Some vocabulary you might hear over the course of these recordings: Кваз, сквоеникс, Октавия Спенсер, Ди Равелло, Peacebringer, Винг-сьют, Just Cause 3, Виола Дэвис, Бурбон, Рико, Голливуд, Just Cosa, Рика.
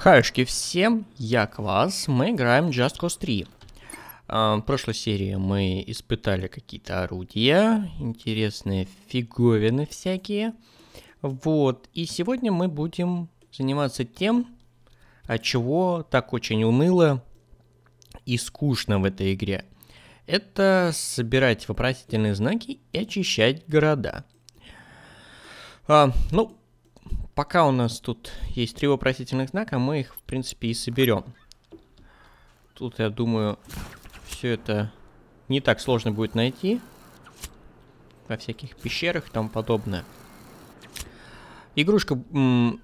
Хаюшки всем, я Кваз, мы играем Just Cause 3. В прошлой серии мы испытали какие-то орудия, интересные фиговины всякие. Вот, и сегодня мы будем заниматься тем, от чего так очень уныло и скучно в этой игре. Это собирать вопросительные знаки и очищать города. Пока у нас тут есть 3 вопросительных знака, мы их, в принципе, и соберем. Тут, я думаю, все это не так сложно будет найти. Во всяких пещерах и тому подобное. Игрушка,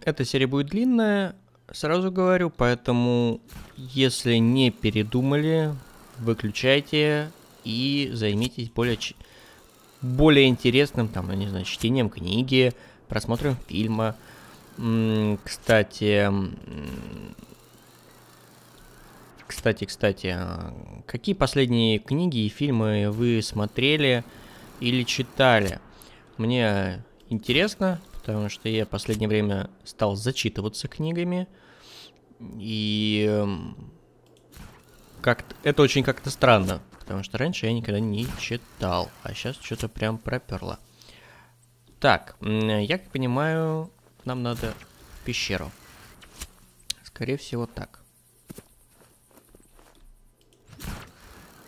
эта серия будет длинная, сразу говорю, поэтому, если не передумали, выключайте и займитесь более интересным, там, я не знаю, чтением книги, просмотром фильма. Кстати, какие последние книги и фильмы вы смотрели или читали? Мне интересно, потому что я в последнее время стал зачитываться книгами. И это очень как-то странно, потому что раньше я никогда не читал, а сейчас что-то прям проперло. Так, я как понимаю, нам надо в пещеру. Скорее всего, так.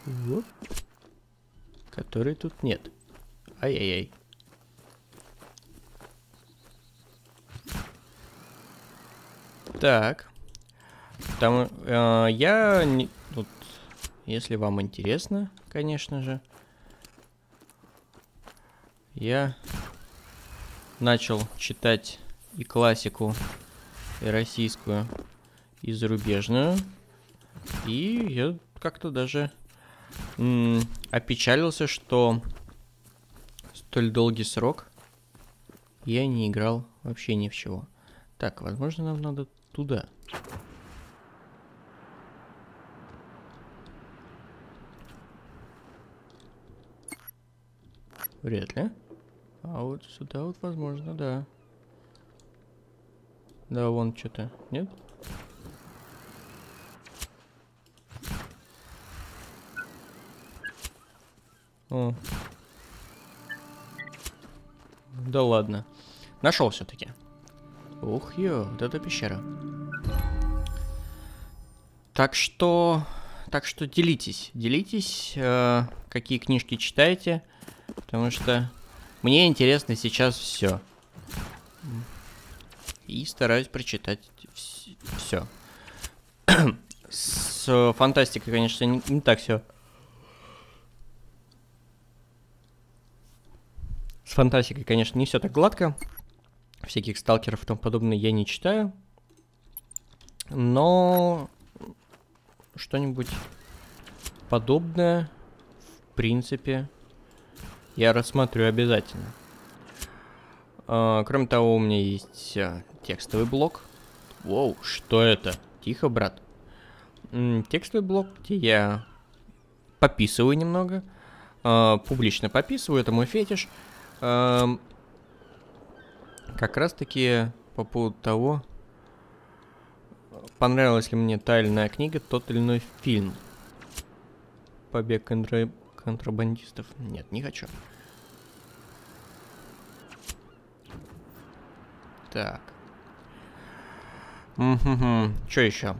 Вот. Которой тут нет. Ай-яй-яй. Так. Там я... Тут, если вам интересно, конечно же. Я... начал читать и классику, и российскую, и зарубежную. И я как-то даже опечалился, что столь долгий срок я не играл вообще ни в чего. Так, возможно, нам надо туда. Вряд ли. А вот сюда вот, возможно, да. Да, вон что-то, нет? О. Да ладно. Нашел все-таки. Ух, ё, вот это пещера. Так что делитесь. Делитесь, какие книжки читаете. Потому что... мне интересно сейчас все. И стараюсь прочитать все. С фантастикой, конечно, не так все. С фантастикой, конечно, не все так гладко. Всяких сталкеров и тому подобное я не читаю. Но что-нибудь подобное, в принципе, я рассмотрю обязательно. Кроме того, у меня есть текстовый блок. Воу, что это? Тихо, брат. Текстовый блок, где я пописываю немного. Публично пописываю, это мой фетиш. Как раз таки по поводу того, понравилась ли мне та или иная книга, тот или иной фильм. Побег контрабандистов. Нет, не хочу. Так. Что еще?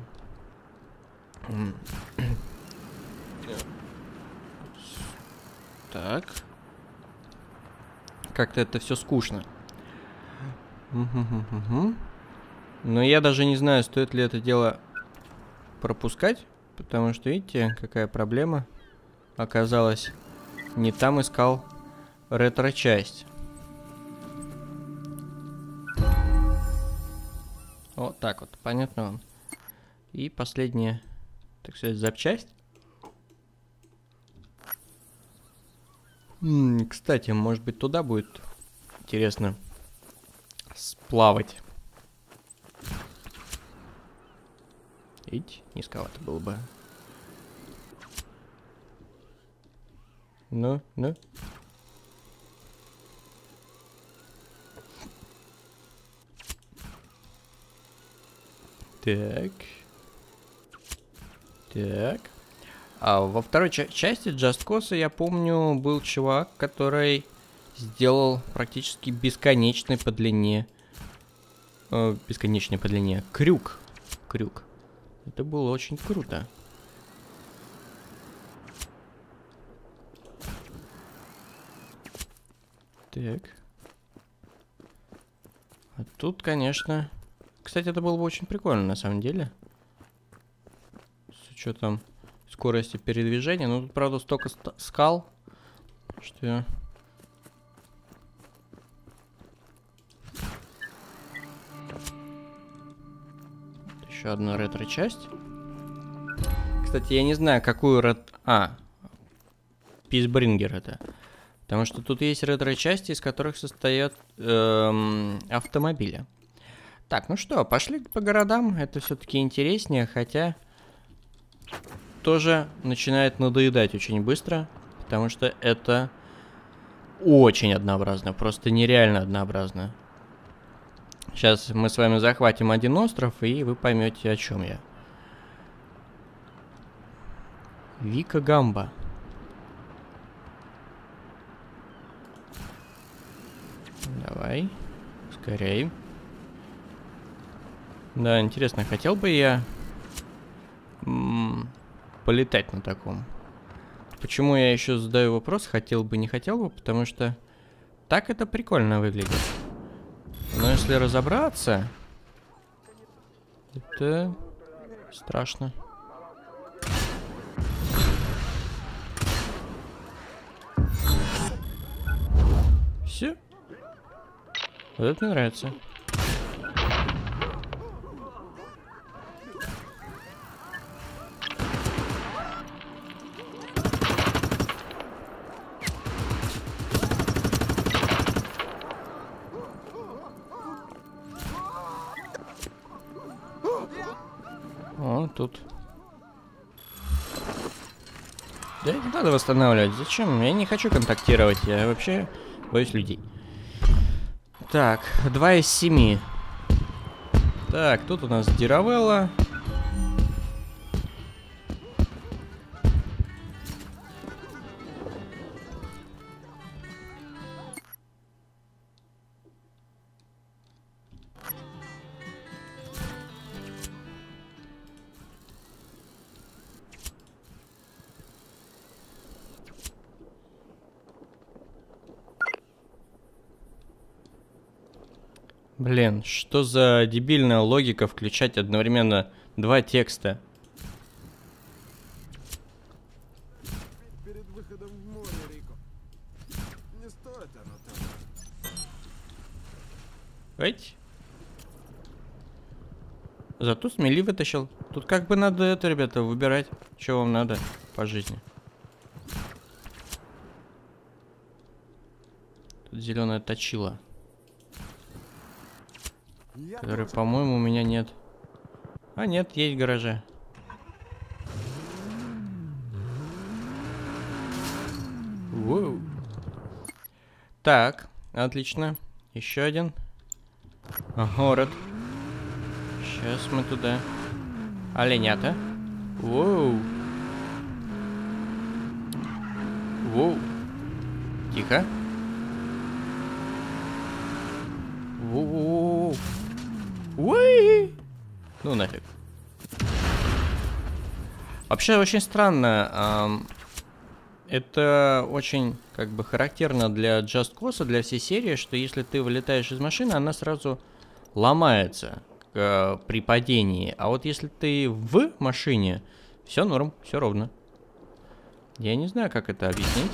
Так. Как-то это все скучно. Но я даже не знаю, стоит ли это дело пропускать, потому что, видите, какая проблема. Оказалось, не там искал ретро-часть. Вот так вот, понятно вам. И последняя, так сказать, запчасть. Кстати, может быть, туда будет интересно сплавать. Видите, низковато было бы. Ну. Так. Так. А во второй части Just Cosa, я помню, был чувак, который сделал практически бесконечный по длине крюк. Это было очень круто. Так. А тут, конечно... Кстати, это было бы очень прикольно, на самом деле. С учетом скорости передвижения. Но тут, правда, столько скал, что... Еще одна ретро-часть. Кстати, я не знаю, какую Peacebringer это. Потому что тут есть ретро-части, из которых состоят автомобили. Так, ну что, пошли по городам. Это все-таки интереснее, хотя тоже начинает надоедать очень быстро. Потому что это очень однообразно, просто нереально однообразно. Сейчас мы с вами захватим один остров, и вы поймете, о чем я. Вика Гамба. Давай, скорее. Да, интересно, хотел бы я полетать на таком. Почему я еще задаю вопрос, хотел бы, не хотел бы, потому что так это прикольно выглядит. Но если разобраться, это страшно. Все. Вот это мне нравится. Тут. Да их надо восстанавливать. Зачем? Я не хочу контактировать. Я вообще боюсь людей. Так, 2 из 7. Так, тут у нас Ди Равелло. Блин, что за дебильная логика включать одновременно 2 текста? Перед выходом в море, Рико. Не стоит оно того. Эть. Зато смели вытащил. Тут как бы надо это, ребята, выбирать, что вам надо по жизни. Тут зеленая точила. Который, по-моему, у меня нет. А нет, есть в гараже. Воу. Так, отлично. Еще один. Город. Сейчас мы туда. Оленята. Воу. Воу. Тихо. Воу. Уи! Ну нафиг. Вообще очень странно. Это очень как бы характерно для Just Cosa, для всей серии, что если ты вылетаешь из машины, она сразу ломается при падении. А вот если ты в машине, все норм, все ровно. Я не знаю, как это объяснить.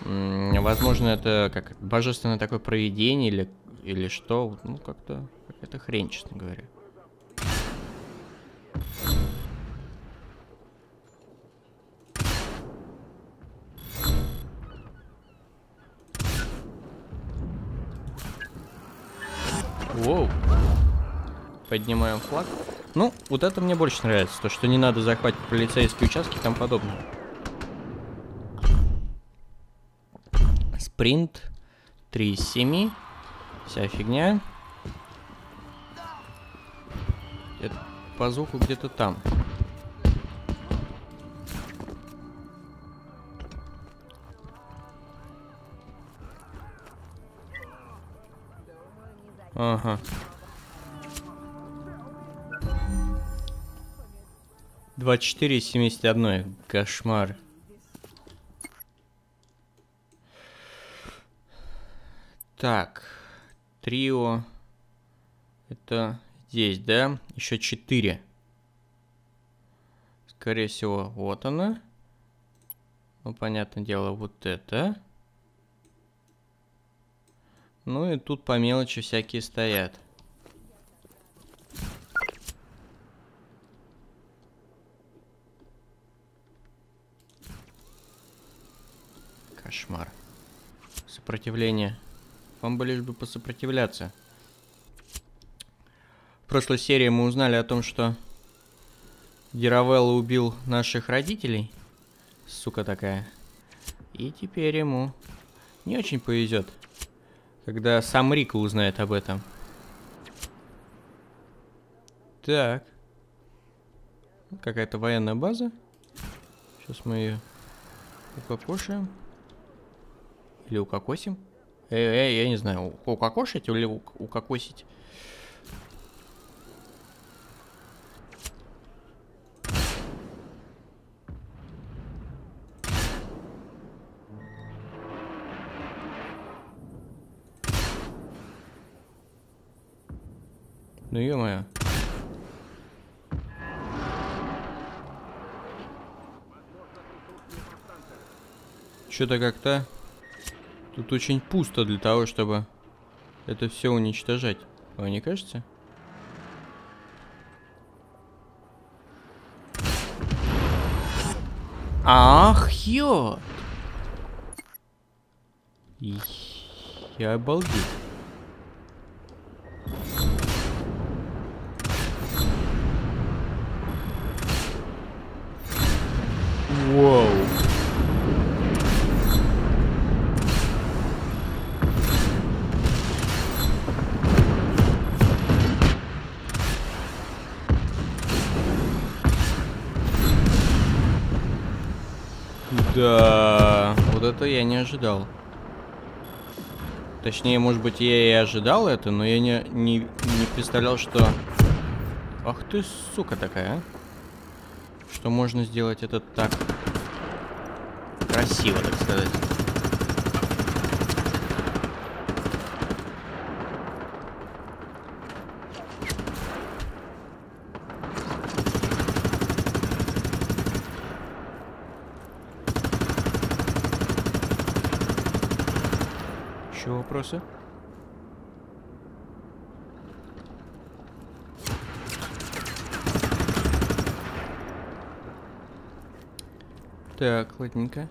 Возможно, это как божественное такое провидение или что. Ну, как-то... Это хрень, честно говоря. Воу. Поднимаем флаг. Ну, вот это мне больше нравится. То, что не надо захватить полицейские участки и тому подобное. Спринт. 3 из 7. Вся фигня. по звуку где-то там. Ага. 24 из 71. Кошмар. Так. Трио. Это здесь, да? Еще 4. Скорее всего, вот она. Ну, понятное дело, вот это. Ну и тут по мелочи всякие стоят. Кошмар. Сопротивление. Вам бы лишь бы посопротивляться. В прошлой серии мы узнали о том, что Ди Равелло убил наших родителей. Сука такая. И теперь ему не очень повезет, когда сам Рика узнает об этом. Так. Какая-то военная база. Сейчас мы ее укокошим. Или укокосим. Эй, я не знаю, укокошить или укокосить. Ну ё-моё. Что-то как-то тут очень пусто для того, чтобы это все уничтожать. Вам не кажется? Ах, ё! Я обалдел. Воу. Да, вот это я не ожидал. Точнее, может быть, я и ожидал это, но я не представлял, что... Ах ты, сука такая, а? Что можно сделать это так... красиво, так сказать. Еще вопросы? Так, ладненько.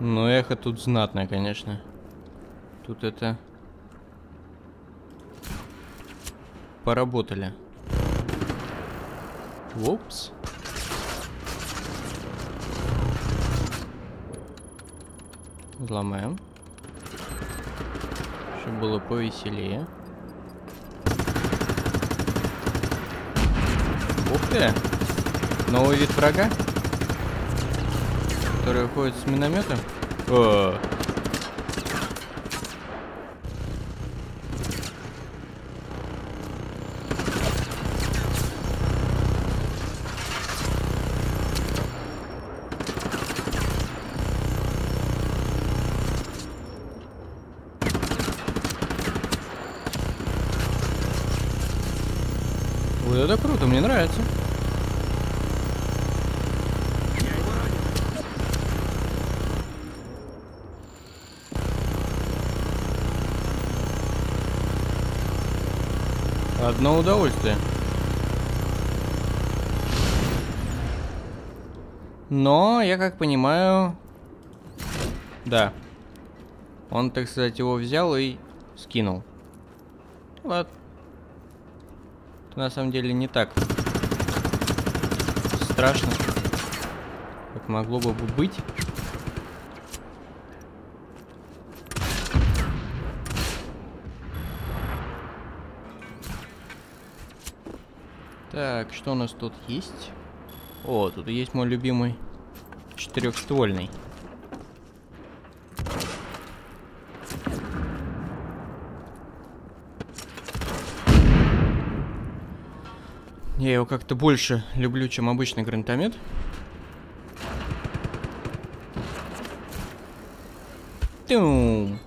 Ну, эхо тут знатное, конечно. Тут это... поработали. Опс. Взломаем. Чтобы было повеселее. Ух ты! Новый вид врага? Который уходит с минометом. О. Вот это круто, мне нравится. Одно удовольствие. Но, я как понимаю... Да. Он, так сказать, его взял и скинул. Вот. Это на самом деле не так страшно, как могло бы быть. Так, что у нас тут есть? О, тут есть мой любимый четырехствольный. Я его как-то больше люблю, чем обычный гранатомет. Тум.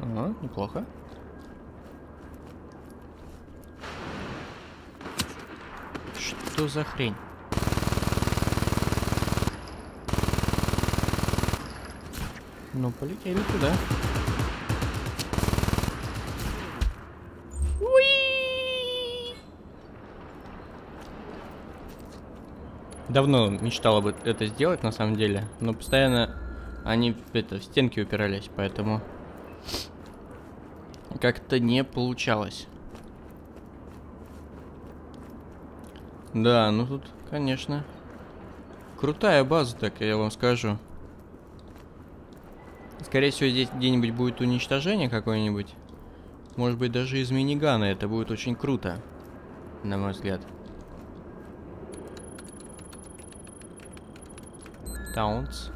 Ага, неплохо. Что за хрень? Ну, полетели туда. Уи! Давно мечтала бы это сделать, на самом деле, но постоянно они в стенки упирались, поэтому как-то не получалось. Да, ну тут, конечно, крутая база, так я вам скажу. Скорее всего, здесь где-нибудь будет уничтожение какое-нибудь. Может быть, даже из минигана. Это будет очень круто, на мой взгляд. Таунс.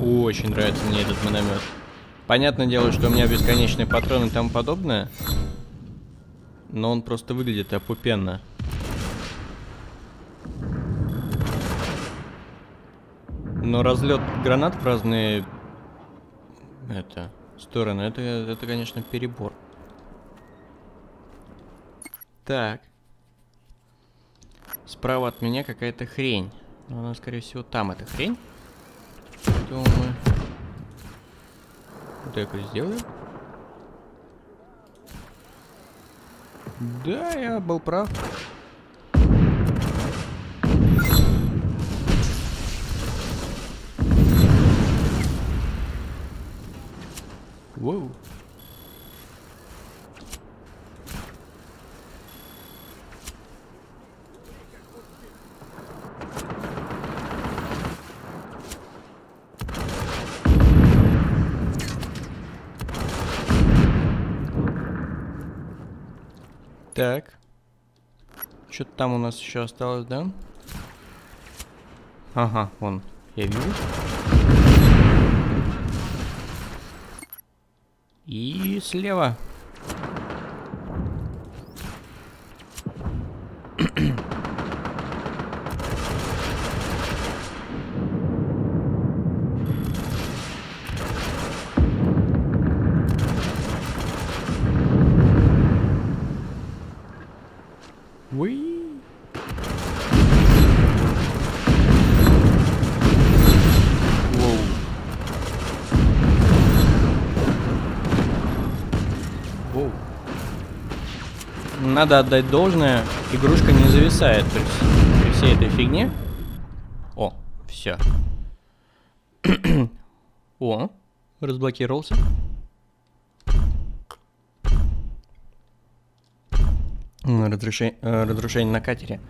Очень нравится мне этот миномет. Понятное дело, что у меня бесконечные патроны и тому подобное. Но он просто выглядит опупенно. Но разлет гранат в разные стороны, это, конечно, перебор. Так. Справа от меня какая-то хрень. Но она, скорее всего, там эта хрень. Думаю. Так и сделаю. Да, я был прав. Воу. Так, что-то там у нас еще осталось, да? Ага, вон, я вижу. И слева. Надо отдать должное, игрушка не зависает, то есть при всей этой фигне. О, все. О, разблокировался. Разрушение на катере.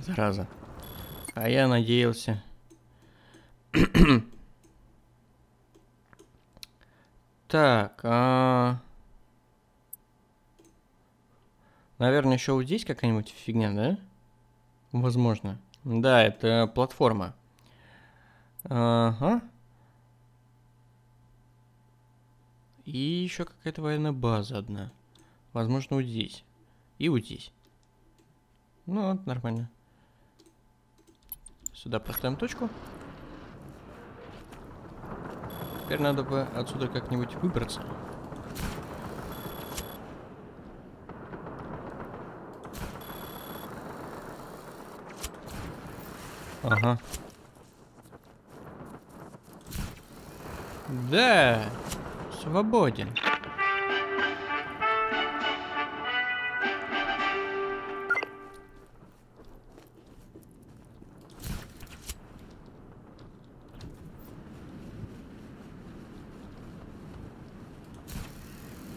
Зараза. А я надеялся. Так, наверное, еще вот здесь какая-нибудь фигня, да? Возможно. Да, это платформа. Ага. И еще какая-то военная база одна. Возможно, вот здесь. И вот здесь. Ну, вот, нормально. Сюда поставим точку. Теперь надо бы отсюда как-нибудь выбраться. Ага. Да, свободен.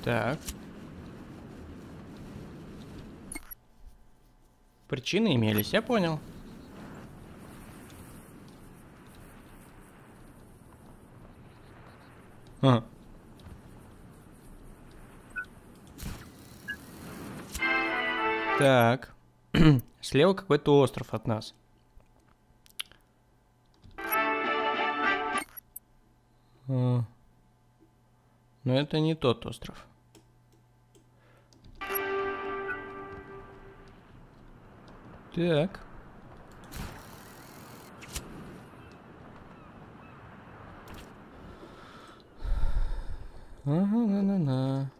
Так. Причины имелись, я понял. Ха. Так. Слева какой-то остров от нас. Но это не тот остров. Так. На-на-на-на.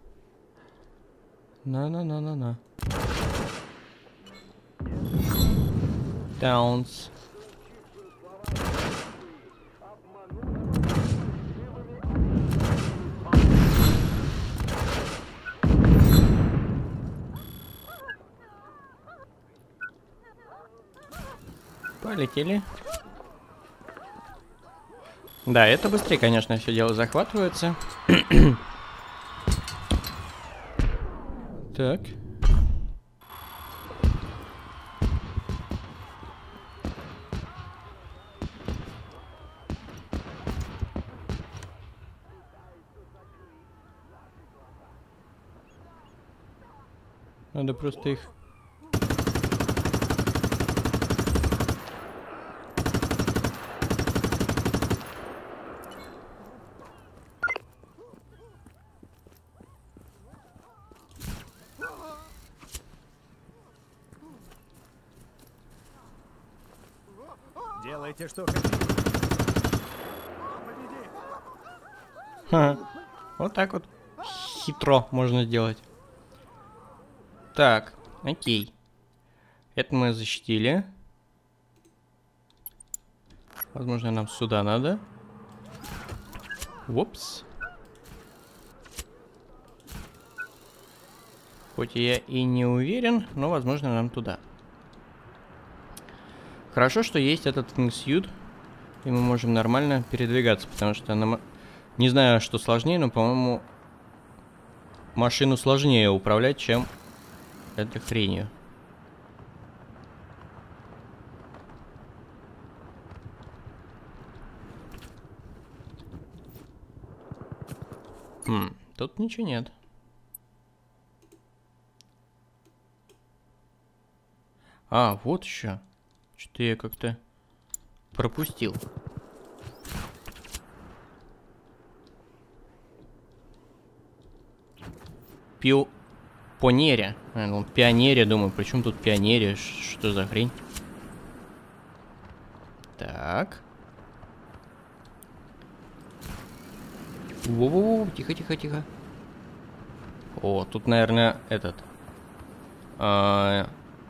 На-на-на-на-на. Таунс. Полетели. Да, это быстрее, конечно, все дело захватывается. Так. Надо просто их... Делайте, что хотите. Ха. Вот так вот хитро можно сделать. Так, окей. Это мы защитили. Возможно, нам сюда надо. Упс. Хоть я и не уверен, но, возможно, нам туда. Хорошо, что есть этот Винг-сьют, и мы можем нормально передвигаться, потому что нам... Не знаю, что сложнее, но, по-моему, машину сложнее управлять, чем этой хренью. Тут ничего нет. А, вот еще. Что-то я как-то пропустил. Пионерия. Ну, пионерия, думаю. Причем тут пионерия? Что за хрень? Так. Во-во-во, тихо-тихо-тихо. О, тут, наверное, этот...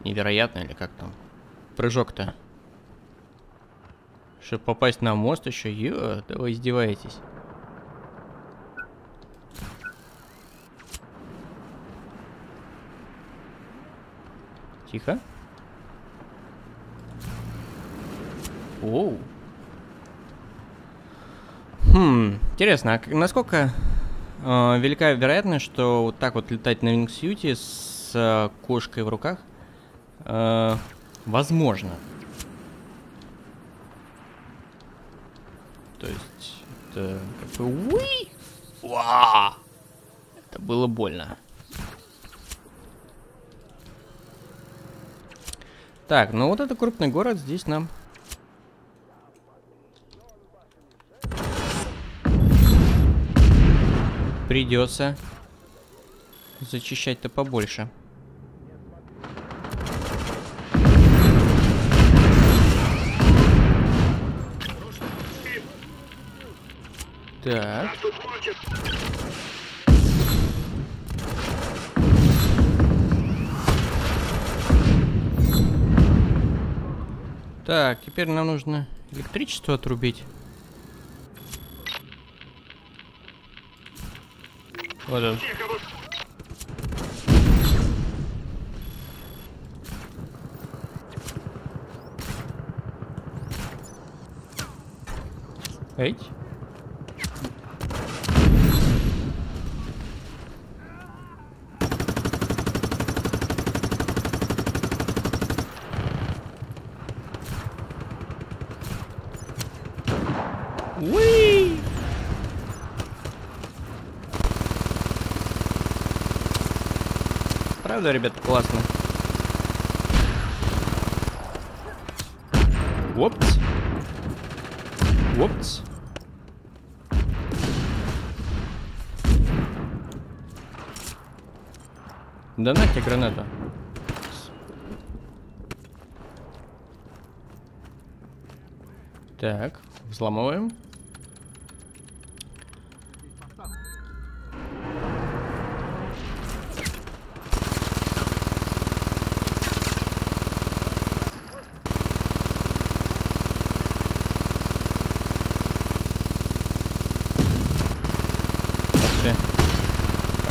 невероятно, или как там? Прыжок-то. Чтобы попасть на мост еще, ё, да вы издеваетесь. Тихо. Оу. Интересно, а насколько велика вероятность, что вот так вот летать на Винг-сьюте с кошкой в руках... возможно. То есть... Это... Уи! Уа! Это было больно. Так, ну вот это крупный город, здесь нам... Придется зачищать-то побольше. Так. Так, теперь нам нужно электричество отрубить. Вот он. Эть. Уи! Правда, ребят, классно. Опс. Опс. Да на тебе граната. Так, взламываем.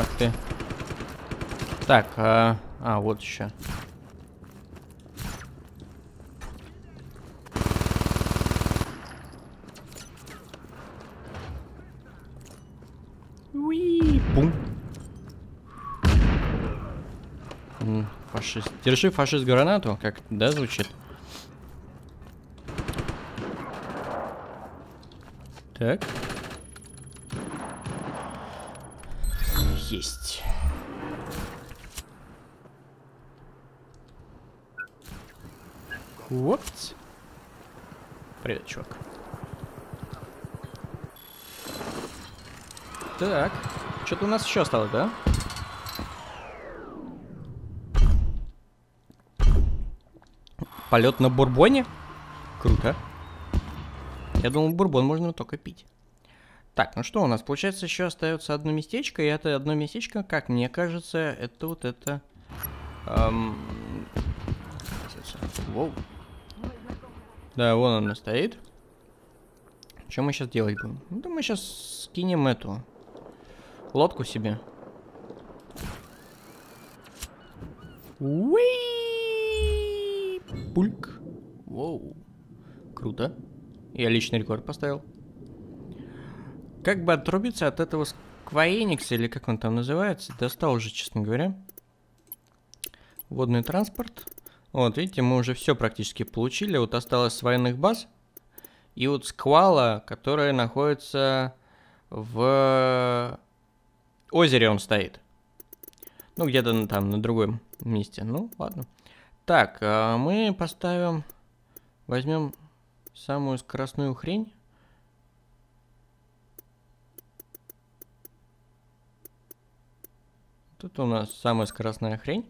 Ах ты. Так, вот еще. Уи-пум. Фашист. Держи, фашист, гранату, как, да, звучит? Так. Есть. Вот. Привет, чувак. Так, что-то у нас еще осталось, да? Полет на бурбоне? Круто. Я думал, бурбон можно только пить. Так, ну что у нас? Получается, еще остается одно местечко, и это одно местечко, как мне кажется, это вот это... Воу. Да, вон она стоит. Что мы сейчас делать будем? Да мы сейчас скинем эту лодку себе. Уи! Пульк. Воу. Круто. Я личный рекорд поставил. Как бы отрубиться от этого сквоеникса, или как он там называется, достал уже, честно говоря. Водный транспорт. Вот, видите, мы уже все практически получили. Вот осталось с военных баз. И вот сквала, которая находится в озере, он стоит. Ну, где-то там, на другом месте. Ну, ладно. Так, мы поставим... Возьмем самую скоростную хрень. Тут у нас самая скоростная хрень.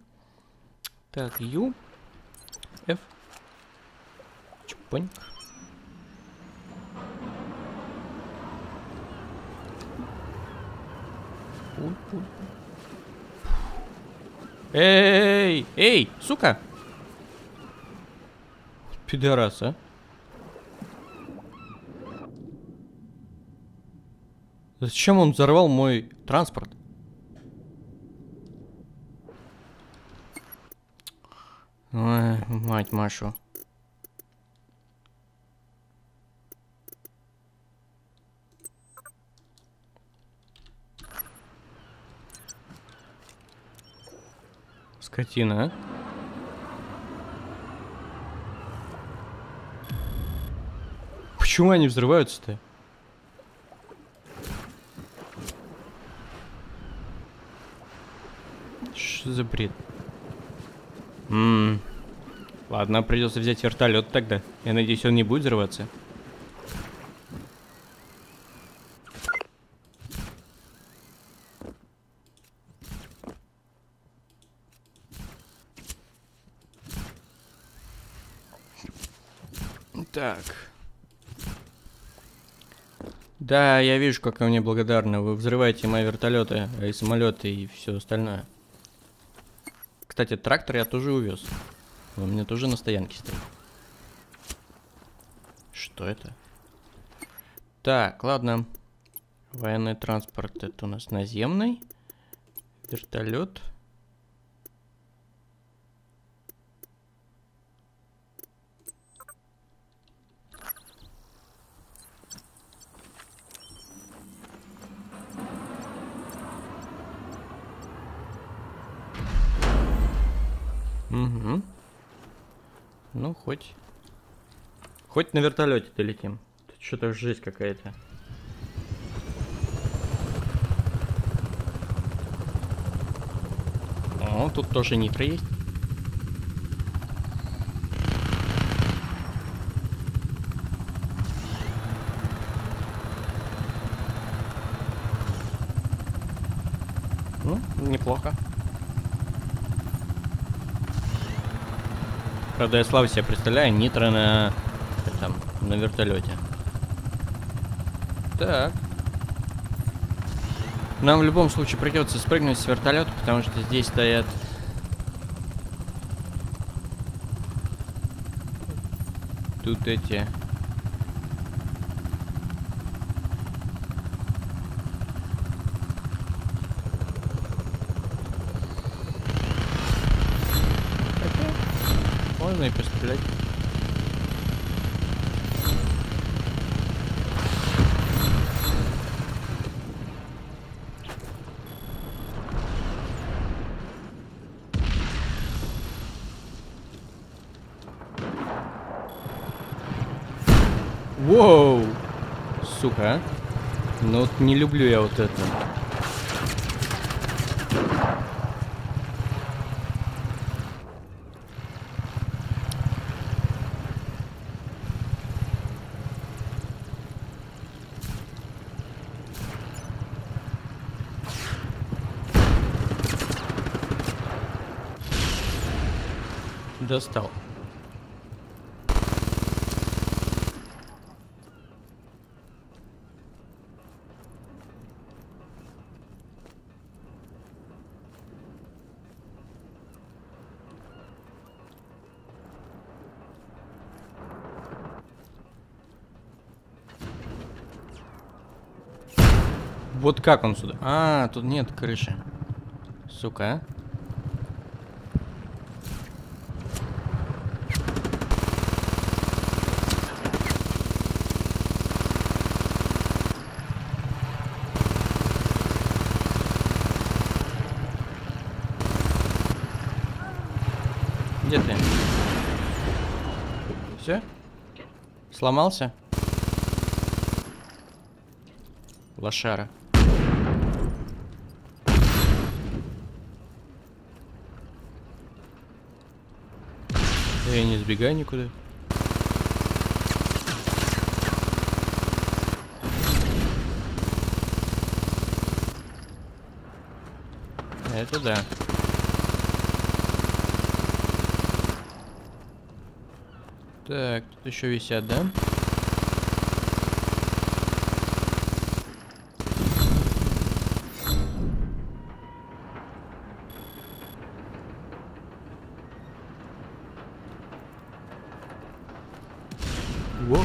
Так, U, F, чупань. Эй, эй, сука! Пидорас, а? Зачем он взорвал мой транспорт? Ой, мать Машу. Скотина, а? Почему они взрываются-то? Что за бред? Ладно, придется взять вертолет тогда. Я надеюсь, он не будет взрываться. Так. Да, я вижу, как вы мне благодарны. Вы взрываете мои вертолеты и самолеты и все остальное. Кстати, трактор я тоже увез. Он у меня тоже на стоянке стоит. Что это? Так, ладно. Военный транспорт — это у нас наземный. Вертолет. Угу. Ну, хоть на вертолете долетим. Что-то жесть какая-то. О, тут тоже нитро есть. Ну, неплохо. Правда, я слабо себе представляю нитро на, там, на вертолете. Так. Нам в любом случае придется спрыгнуть с вертолета, потому что здесь стоят тут эти. Можно и пострелять. Воу! Сука, ну вот не люблю я вот это. Достал. Вот как он сюда? А, тут нет крыши. Сука. Где ты? Все? Сломался? Лошара. Я не сбегаю никуда. Это да. Так, тут еще висят, да? Воу.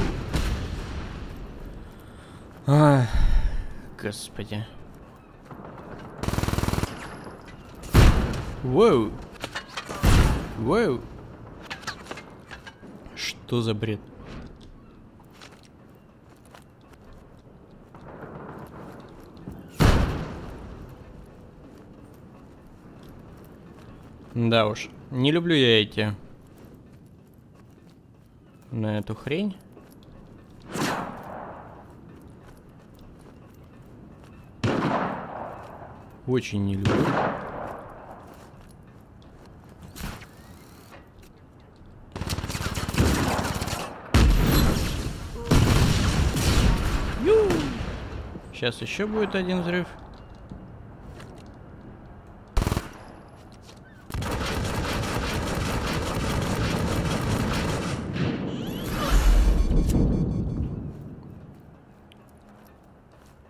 А, господи. Воу. Воу. Что за бред? Да уж, не люблю я эти. На эту хрень. Очень не люблю. Сейчас еще будет один взрыв.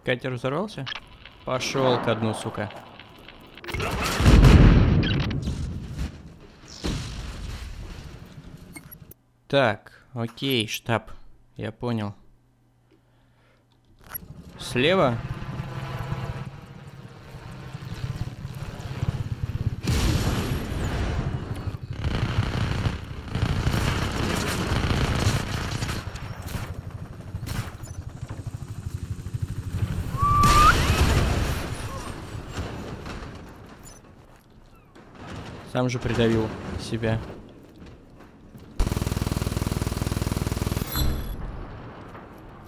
Катер взорвался? Пошел ко дну, сука. Так, окей, штаб. Я понял. Слева. Сам же придавил себя.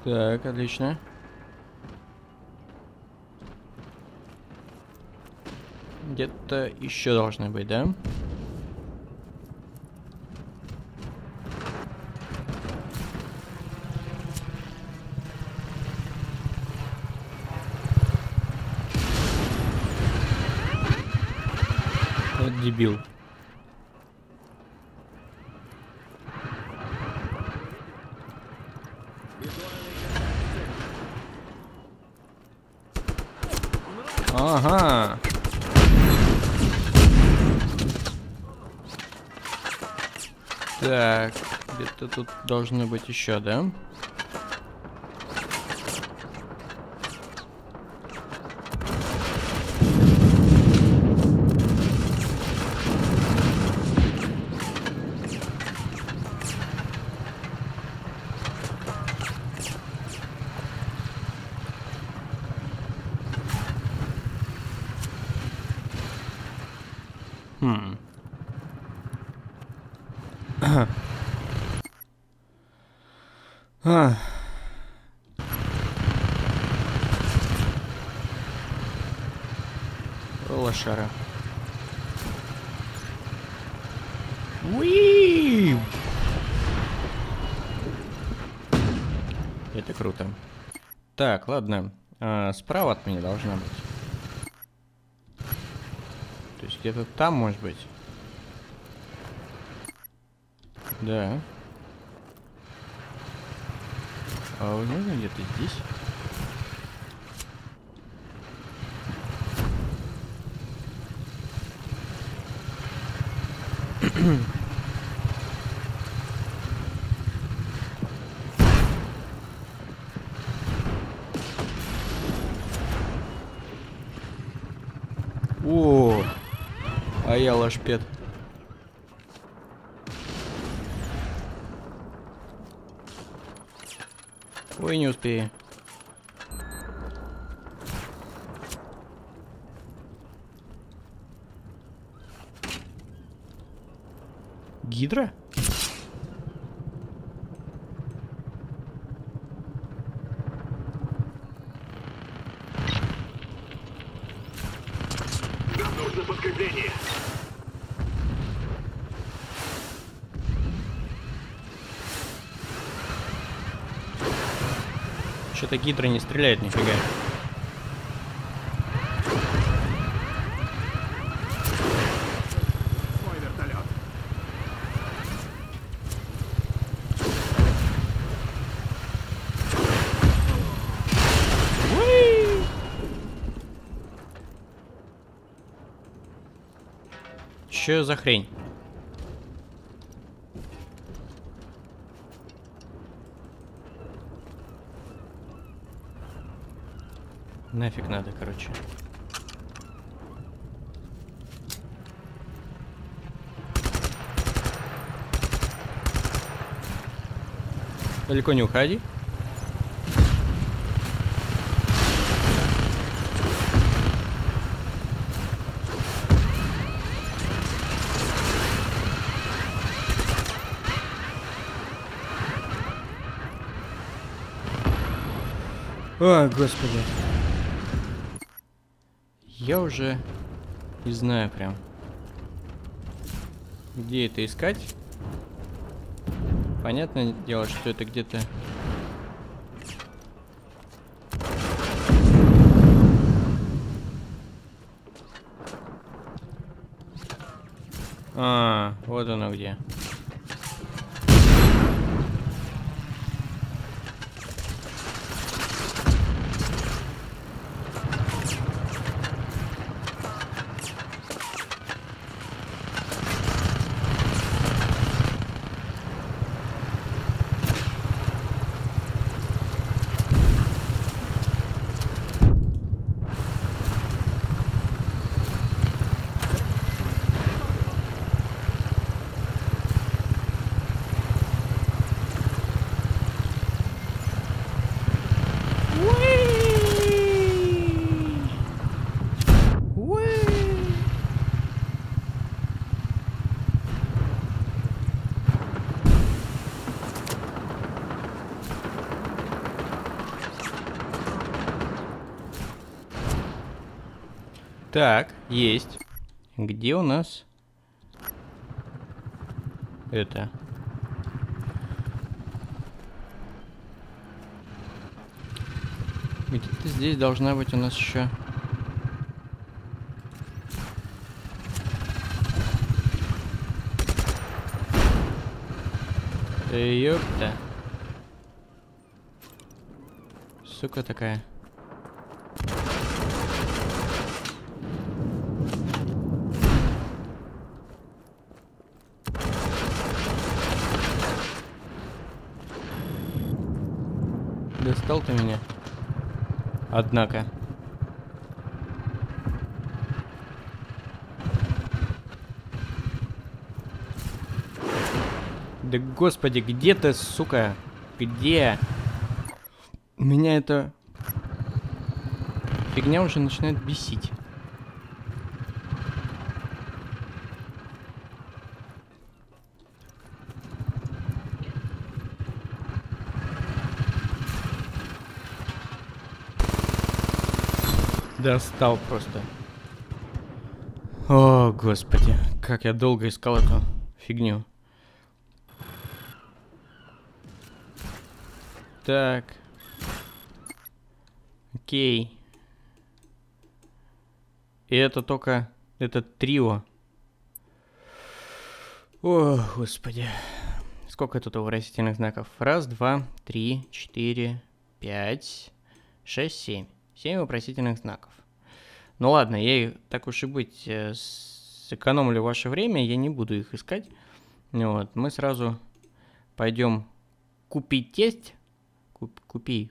Так, отлично. Где-то еще должны быть, да? Вот дебил. Ага. Так, где-то тут должны быть еще, да? Лошара. Уи! Это круто. Так, ладно. Справа от меня должна быть. То есть где-то там, может быть. Да. А возможно где-то здесь? О, а я лошпед. Ой, не успею. Гидра? Нам нужно подкрепление. Что-то гидра не стреляет нифига. Что за хрень? Нафиг надо, короче. Далеко не уходи. О, господи. Я уже не знаю прям, где это искать. Понятное дело, что это где-то... А, вот оно где. Так, есть. Где у нас это? Где-то здесь должна быть у нас еще. Ёпта. Сука такая. Достал ты меня. Однако. Да господи, где ты, сука? Где? У меня эта фигня уже начинает бесить. Достал просто. О, господи, как я долго искал эту фигню. Так. Окей. И это только... Это трио. О, господи. Сколько тут выразительных знаков? Раз, два, три, четыре, пять, шесть, семь. 7 вопросительных знаков. Ну ладно, я, так уж и быть, сэкономлю ваше время, я не буду их искать. Вот, мы сразу пойдем купить тесть. Купи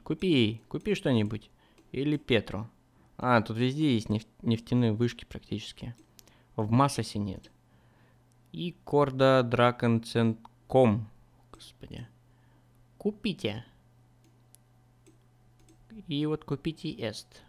что-нибудь. Или Петру. А, тут везде есть нефтяные вышки практически. В Массосе нет. И Корда Драконцентком. Господи. Купите. И вот купите эст.